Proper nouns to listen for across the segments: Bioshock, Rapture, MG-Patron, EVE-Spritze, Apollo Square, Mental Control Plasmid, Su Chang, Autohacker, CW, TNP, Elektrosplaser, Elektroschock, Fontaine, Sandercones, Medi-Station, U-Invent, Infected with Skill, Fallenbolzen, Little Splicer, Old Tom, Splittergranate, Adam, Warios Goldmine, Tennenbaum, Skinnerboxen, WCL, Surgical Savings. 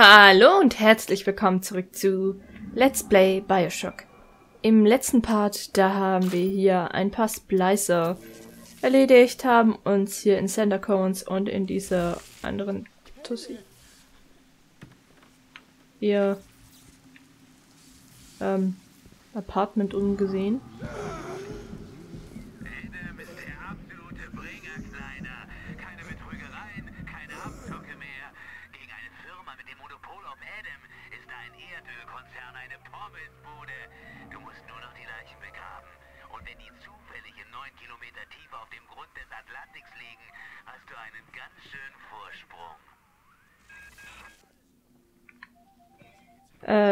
Hallo und herzlich willkommen zurück zu Let's Play Bioshock. Im letzten Part, da haben wir hier ein paar Splicer erledigt, haben uns hier in Sandercones und in dieser anderen Tussi hier Apartment umgesehen.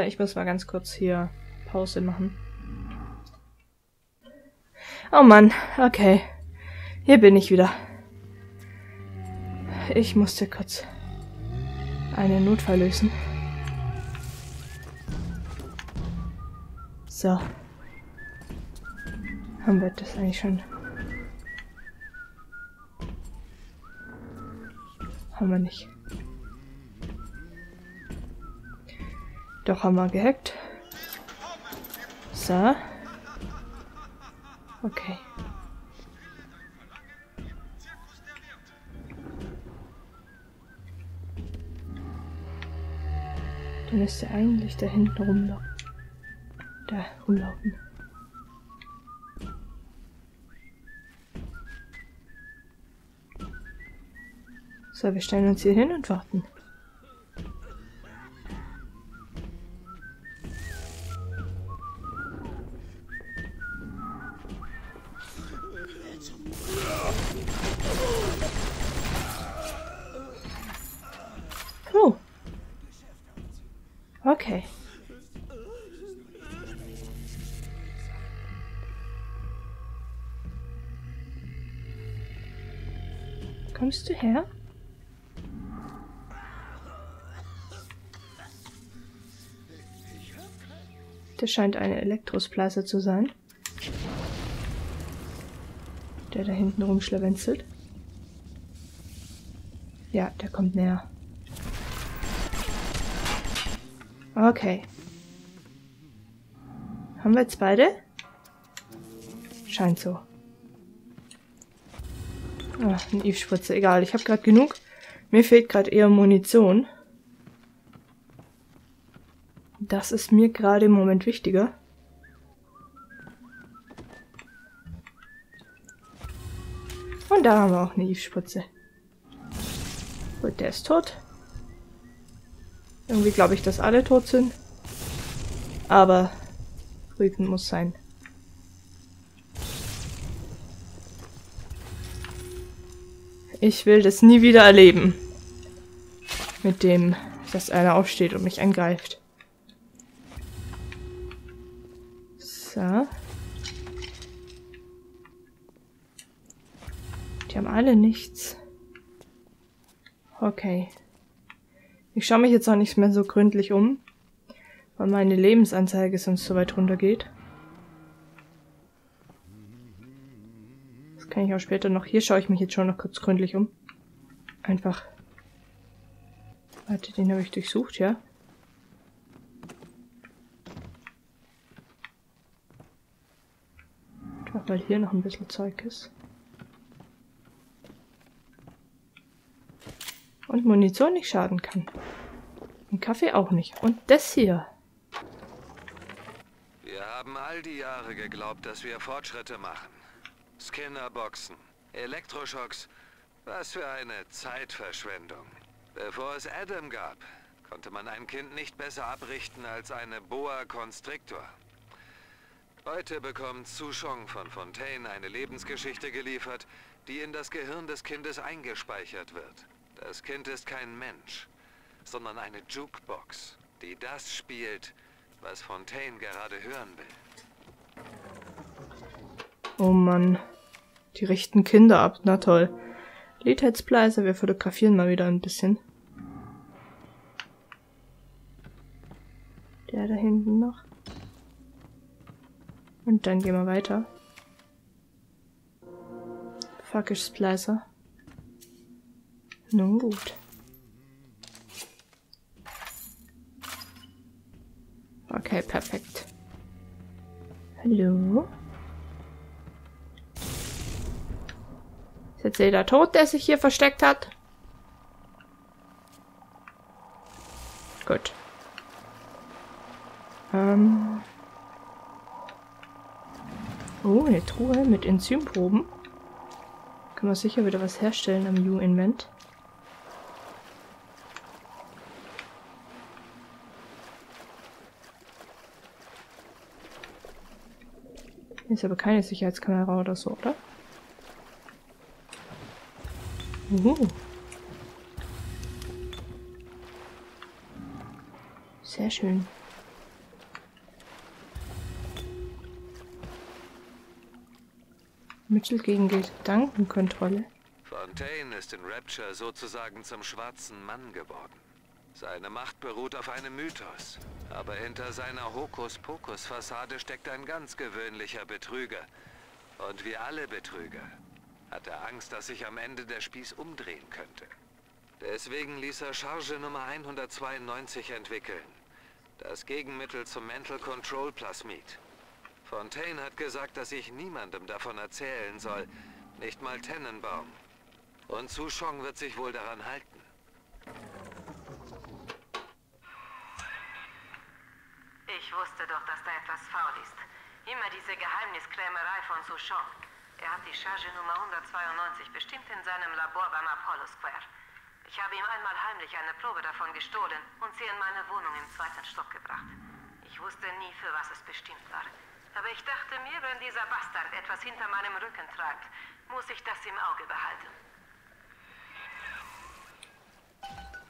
Ich muss mal ganz kurz hier Pause machen. Oh Mann, okay. Hier bin ich wieder. Ich musste kurz einen Notfall lösen. So. Haben wir das eigentlich schon? Haben wir nicht. Doch, haben wir gehackt. So. Okay. Dann müsste eigentlich da hinten rumlaufen. So, wir stellen uns hier hin und warten. Okay. Kommst du her? Das scheint eine Elektrosplaser zu sein, der da hinten rumschlawenzelt. Ja, der kommt näher. Okay. Haben wir jetzt beide? Scheint so. Ah, eine EVE-Spritze. Egal, ich habe gerade genug. Mir fehlt gerade eher Munition. Das ist mir gerade im Moment wichtiger. Und da haben wir auch eine EVE-Spritze. Gut, der ist tot. Irgendwie glaube ich, dass alle tot sind. Aber Rügen muss sein. Ich will das nie wieder erleben. Mit dem, dass einer aufsteht und mich angreift. So. Die haben alle nichts. Okay. Ich schaue mich jetzt auch nicht mehr so gründlich um, weil meine Lebensanzeige sonst so weit runter geht. Das kann ich auch später noch. Hier schaue ich mich jetzt schon noch kurz gründlich um. Einfach. Warte, den habe ich durchsucht, ja? Einfach weil hier noch ein bisschen Zeug ist. Und Munition nicht schaden kann. Und Kaffee auch nicht. Und das hier. Wir haben all die Jahre geglaubt, dass wir Fortschritte machen. Skinnerboxen, Elektroschocks. Was für eine Zeitverschwendung. Bevor es Adam gab, konnte man ein Kind nicht besser abrichten als eine Boa Constrictor. Heute bekommt Su Chang von Fontaine eine Lebensgeschichte geliefert, die in das Gehirn des Kindes eingespeichert wird. Das Kind ist kein Mensch, sondern eine Jukebox, die das spielt, was Fontaine gerade hören will. Oh Mann, die richten Kinder ab, na toll. Little Splicer, wir fotografieren mal wieder ein bisschen. Der da hinten noch. Und dann gehen wir weiter. Fuckish Splicer. Nun gut. Okay, perfekt. Hallo? Ist jetzt jeder tot, der sich hier versteckt hat? Gut. Oh, eine Truhe mit Enzymproben. Können wir sicher wieder was herstellen am U-Invent. Ist aber keine Sicherheitskamera oder so, oder? Sehr schön. Mittel gegen Gedankenkontrolle. Fontaine ist in Rapture sozusagen zum schwarzen Mann geworden. Seine Macht beruht auf einem Mythos. Aber hinter seiner Hokuspokus-Fassade steckt ein ganz gewöhnlicher Betrüger. Und wie alle Betrüger hat er Angst, dass sich am Ende der Spieß umdrehen könnte. Deswegen ließ er Charge Nummer 192 entwickeln. Das Gegenmittel zum Mental Control Plasmid. Fontaine hat gesagt, dass ich niemandem davon erzählen soll, nicht mal Tennenbaum. Und Su Chang wird sich wohl daran halten. Ich wusste doch, dass da etwas faul ist. Immer diese Geheimniskrämerei von Su Chang. Er hat die Charge Nummer 192 bestimmt in seinem Labor beim Apollo Square. Ich habe ihm einmal heimlich eine Probe davon gestohlen und sie in meine Wohnung im 2. Stock gebracht. Ich wusste nie, für was es bestimmt war. Aber ich dachte mir, wenn dieser Bastard etwas hinter meinem Rücken treibt, muss ich das im Auge behalten.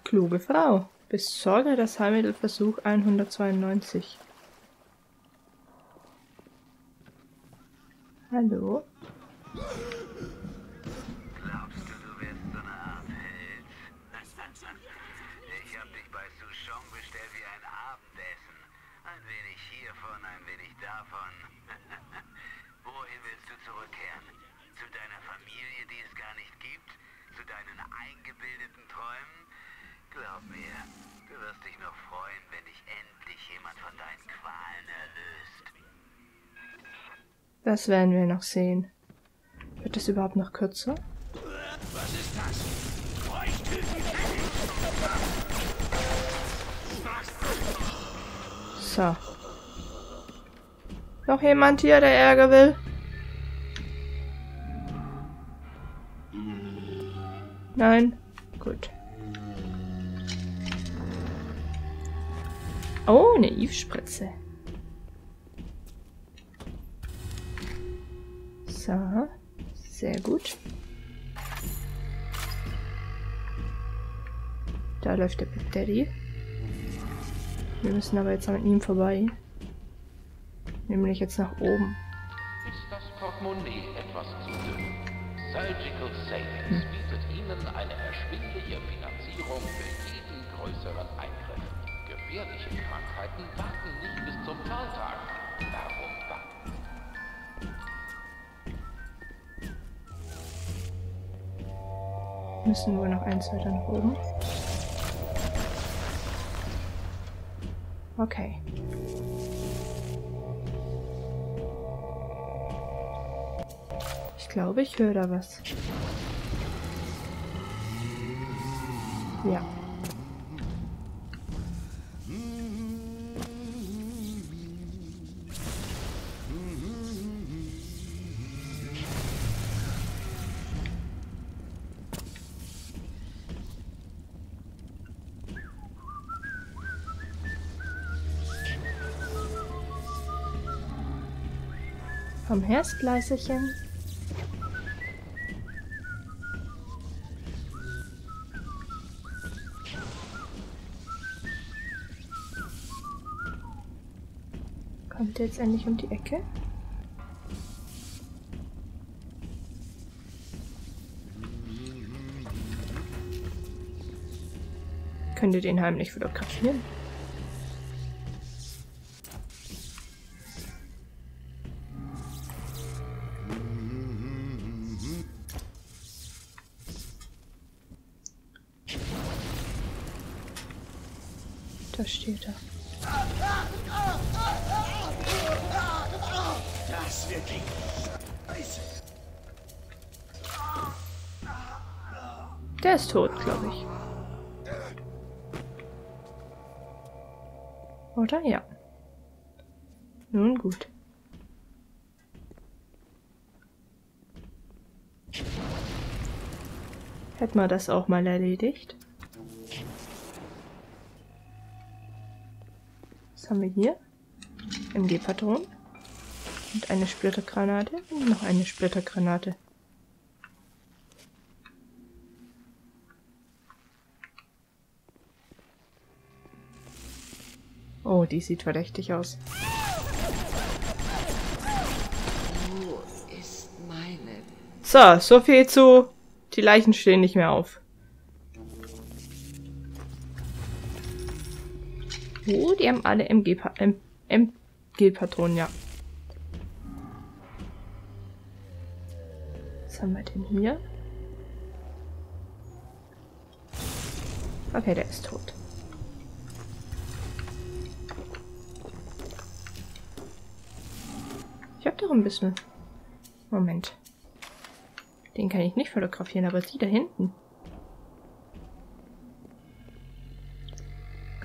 Kluge Frau. Besorge das Heilmittel Versuch 192. Hallo? Glaubst du, du wirst so eine Art Held? Ich hab dich bei Su Chang bestellt wie ein Abendessen. Ein wenig hiervon, ein wenig davon. Wohin willst du zurückkehren? Zu deiner Familie, die es gar nicht gibt? Zu deinen eingebildeten Träumen? Glaub mir, du wirst dich noch freuen, wenn dich endlich jemand von deinen Qualen erlöst. Das werden wir noch sehen. Wird das überhaupt noch kürzer? Was ist das? So. Noch jemand hier, der Ärger will? Nein? Gut. Oh, eine EVE-Spritze. So, sehr gut. Da läuft der Big Daddy. Wir müssen aber jetzt an ihm vorbei. Nämlich jetzt nach oben. Ist das Portemonnaie etwas zu dünn? Surgical Savings bietet Ihnen eine erschwingliche Finanzierung für jeden größeren Eingriff. Gefährliche Krankheiten warten nicht bis zum Zahltag. Darum warten. Müssen wir noch eins weiter nach oben. Okay. Ich glaube, ich höre da was. Ja. Komm her, Splicerchen. Kommt er jetzt endlich um die Ecke? Könnt ihr den heimlich fotografieren? Da steht er. Was wirklich? Scheiße. Der ist tot, glaube ich. Oder? Ja. Nun gut. Hätten wir das auch mal erledigt. Was haben wir hier? MG-Patron. Und eine Splittergranate. Und noch eine Splittergranate. Oh, die sieht verdächtig aus. So, so viel zu... Die Leichen stehen nicht mehr auf. Oh, die haben alle MG-Patronen, ja. Was haben wir denn hier? Okay, der ist tot. Ich hab doch ein bisschen... Moment. Den kann ich nicht fotografieren, aber die da hinten.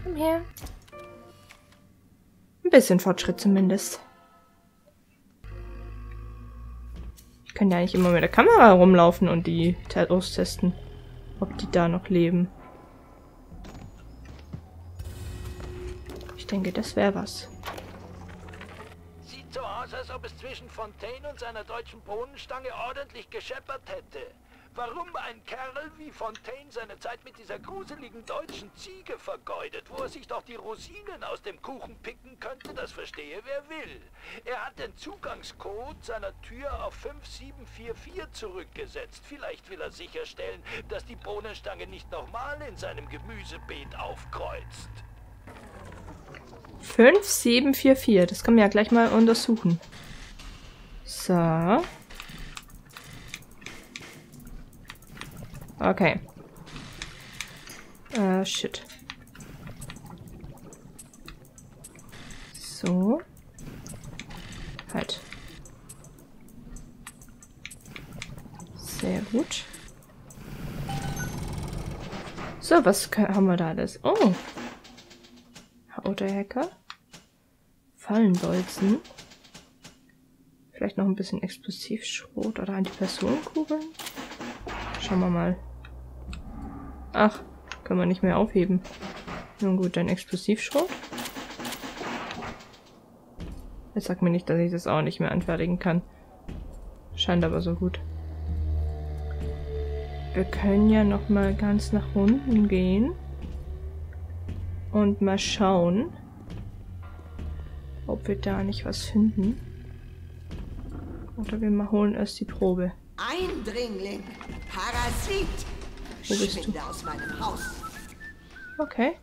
Komm her. Ein bisschen Fortschritt zumindest. Ich kann ja nicht immer mit der Kamera rumlaufen und die austesten, ob die da noch leben. Ich denke, das wäre was. Als ob es zwischen Fontaine und seiner deutschen Bohnenstange ordentlich gescheppert hätte. Warum ein Kerl wie Fontaine seine Zeit mit dieser gruseligen deutschen Ziege vergeudet, wo er sich doch die Rosinen aus dem Kuchen picken könnte, das verstehe wer will. Er hat den Zugangscode seiner Tür auf 5744 zurückgesetzt. Vielleicht will er sicherstellen, dass die Bohnenstange nicht nochmal in seinem Gemüsebeet aufkreuzt. 5744, das können wir ja gleich mal untersuchen. So. Okay. Shit. So. Halt. Sehr gut. So, was haben wir da alles? Oh. Autohacker. Fallenbolzen. Vielleicht noch ein bisschen Explosivschrot oder Antipersonenkugeln. Schauen wir mal. Ach, können wir nicht mehr aufheben. Nun gut, dann Explosivschrot. Jetzt sagt mir nicht, dass ich das auch nicht mehr anfertigen kann. Scheint aber so gut. Wir können ja nochmal ganz nach unten gehen. Und mal schauen, ob wir da nicht was finden. Oder wir mal holen erst die Probe. Eindringling, Parasit, wo bist du? Schwinde aus meinem Haus. Okay.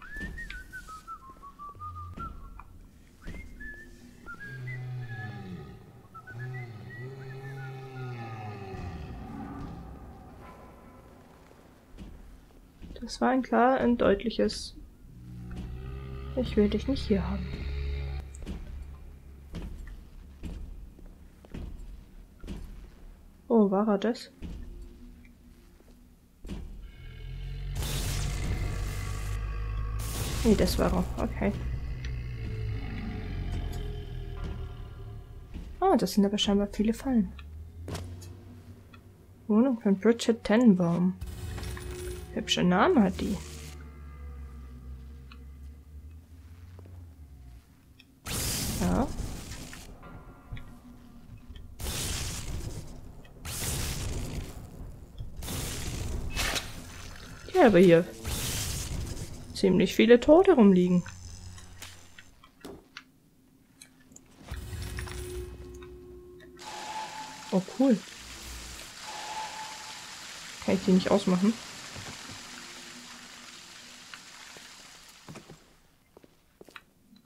Das war ein klar und deutliches... Ich will dich nicht hier haben. Oh, war er das? Nee, das war er. Okay. Ah, das sind aber scheinbar viele Fallen. Wohnung von Brigid Tenenbaum. Hübscher Name hat die. Aber hier ziemlich viele Tote rumliegen. Oh, cool. Kann ich die nicht ausmachen?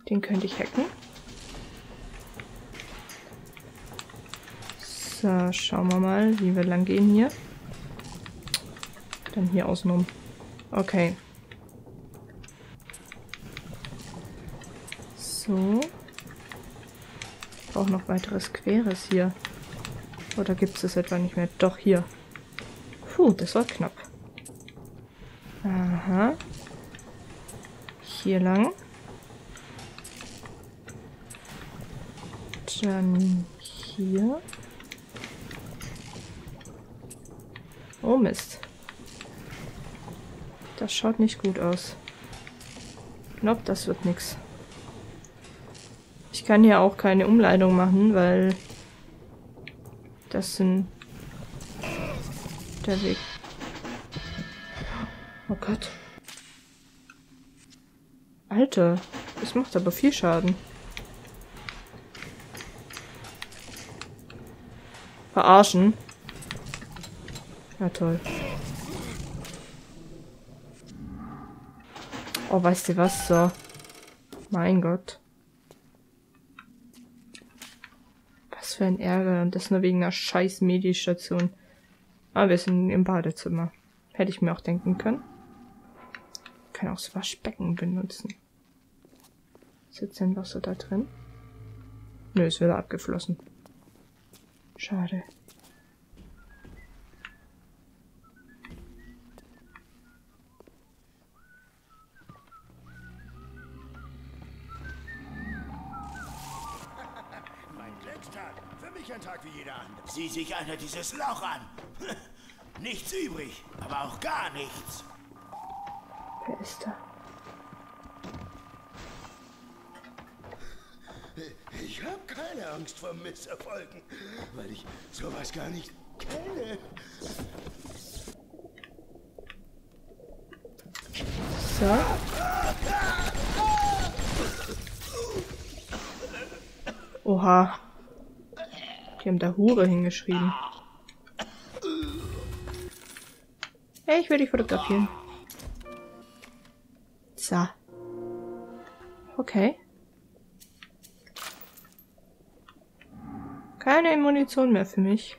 Den könnte ich hacken. So, schauen wir mal, wie wir lang gehen hier. Dann hier außen rum. Okay. So. auch noch weiteres Queres hier. Oder gibt es das etwa nicht mehr? Doch, hier. Puh, das war knapp. Aha. Hier lang. Dann hier. Oh Mist. Das schaut nicht gut aus. Nope, das wird nix. Ich kann hier auch keine Umleitung machen, weil das sind der Weg. Oh Gott. Alter, das macht aber viel Schaden. Verarschen. Ja, toll. Oh, weißt du was? So. Mein Gott. Was für ein Ärger. Und das nur wegen einer scheiß Medi-Station. Ah, wir sind im Badezimmer. Hätte ich mir auch denken können. Ich kann auch das Waschbecken benutzen. Sitzt denn Wasser da drin? Nö, ist wieder abgeflossen. Schade. Sieh sich einer dieses Loch an. Nichts übrig, aber auch gar nichts. Wer ist da? Ich habe keine Angst vor Misserfolgen, weil ich sowas gar nicht kenne. So. Oha. Die haben da Hure hingeschrieben. Hey, ich will dich fotografieren. So. Okay. Keine Munition mehr für mich.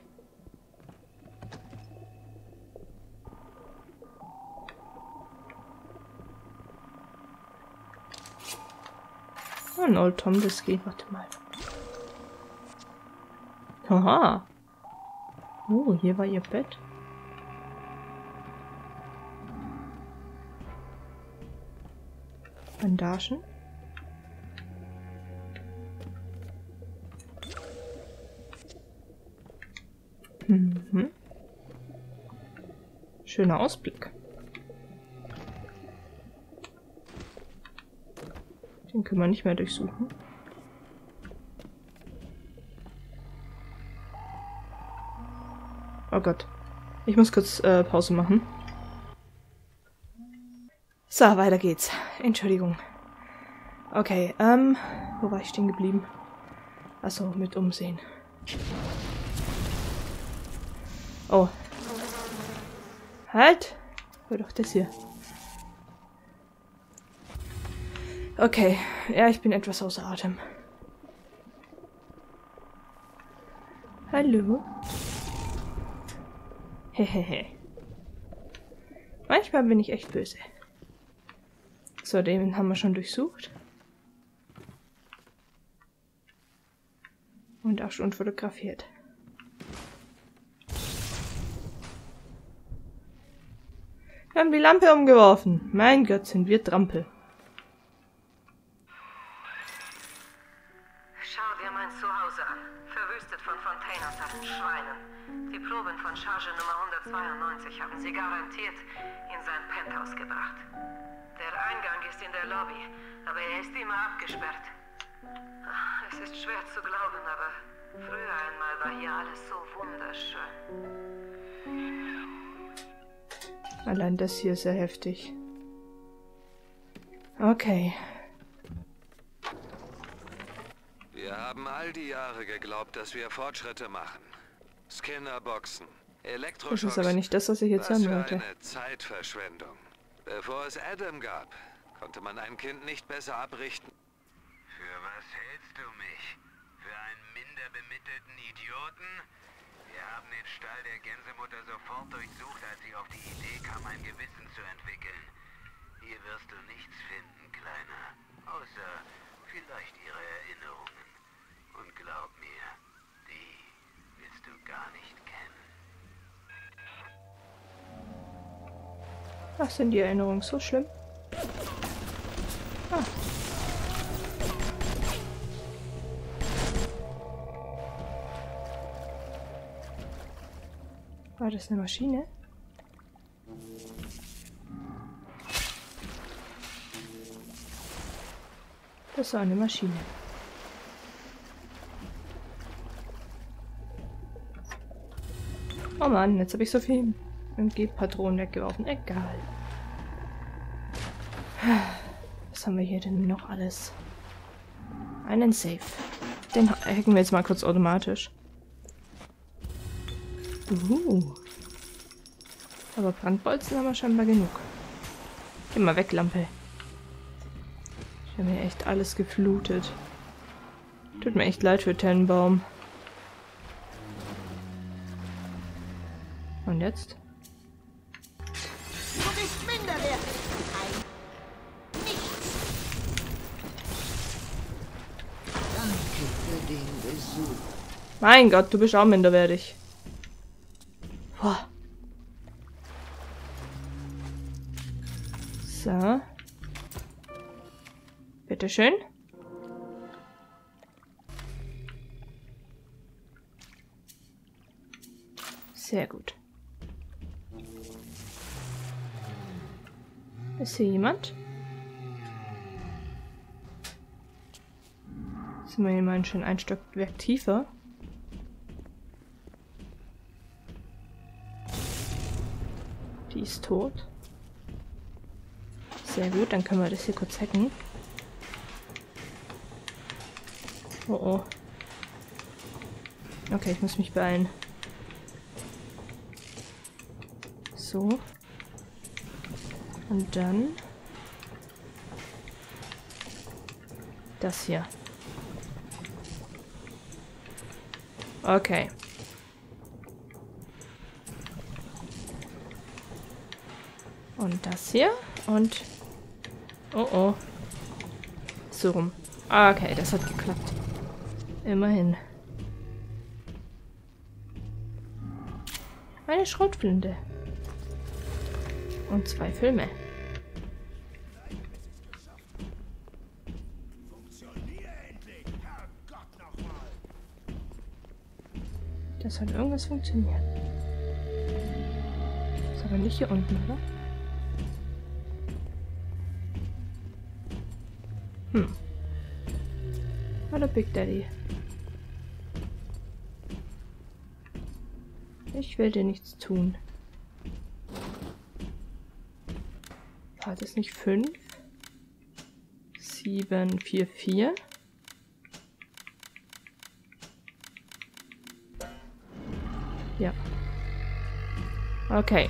Oh, ein Old Tom, das geht. Warte mal. Aha. Oh, hier war ihr Bett. Bandagen. Mhm. Schöner Ausblick. Den können wir nicht mehr durchsuchen. Oh Gott. Ich muss kurz Pause machen. So, weiter geht's. Entschuldigung. Okay, wo war ich stehen geblieben? Achso, mit Umsehen. Oh. Halt! Hör doch das hier. Okay, ja, ich bin etwas außer Atem. Hallo? Hehehe. Manchmal bin ich echt böse. So, den haben wir schon durchsucht. Und auch schon fotografiert. Wir haben die Lampe umgeworfen. Mein Gott, sind wir Trampel. Schau dir mein Zuhause an. Verwüstet von Fontaine und seinen Schweinen. Die Proben von Charge Nummer 192 haben sie garantiert in sein Penthouse gebracht. Der Eingang ist in der Lobby, aber er ist immer abgesperrt. Es ist schwer zu glauben, aber früher einmal war hier alles so wunderschön. Allein das hier ist ja heftig. Okay. Wir haben all die Jahre geglaubt, dass wir Fortschritte machen. Skinnerboxen, Elektroschock. Das ist aber nicht das, was ich jetzt sagen wollte. Eine Zeitverschwendung. Bevor es Adam gab, konnte man ein Kind nicht besser abrichten. Für was hältst du mich? Für einen minder bemittelten Idioten? Wir haben den Stall der Gänsemutter sofort durchsucht, als sie auf die Idee kam, ein Gewissen zu entwickeln. Hier wirst du nichts finden, Kleiner. Außer vielleicht ihre Erinnerungen. Und glaub mir, Ach, sind die Erinnerungen so schlimm? Ah. War das eine Maschine? Das war eine Maschine. Oh Mann, jetzt habe ich so viel MG-Patronen weggeworfen. Egal. Was haben wir hier denn noch alles? Einen Safe. Den hacken wir jetzt mal kurz automatisch. Aber Brandbolzen haben wir scheinbar genug. Geh mal weg, Lampe. Ich habe mir echt alles geflutet. Tut mir echt leid für Tennenbaum. Und jetzt? Du bist minderwertig. Ein Nichts. Danke für den Besuch. Mein Gott, du bist auch minderwertig. Boah. So. Bitteschön. Sehr gut. Ist hier jemand? Sind wir jemanden schon ein Stockwerk tiefer? Die ist tot. Sehr gut, dann können wir das hier kurz hacken. Oh oh. Okay, ich muss mich beeilen. So. Und dann... das hier. Okay. Und das hier. Und... oh oh. So rum. Okay, das hat geklappt. Immerhin. Eine Schrotflinte. Und 2 Filme. Das hat irgendwas funktioniert. Ist aber nicht hier unten, oder? Hm. Hallo Big Daddy. Ich will dir nichts tun. War das nicht 5? 7, 4, 4. Ja. Okay.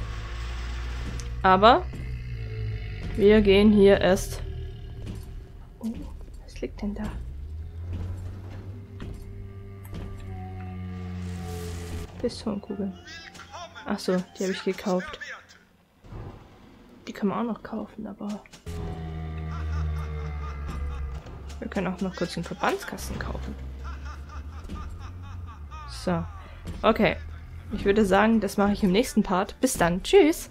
Aber wir gehen hier erst... oh, was liegt denn da? Pistolenkugeln. Achso, die habe ich gekauft. Die können wir auch noch kaufen, aber... wir können auch noch kurz den Verbandskasten kaufen. So. Okay. Ich würde sagen, das mache ich im nächsten Part. Bis dann. Tschüss!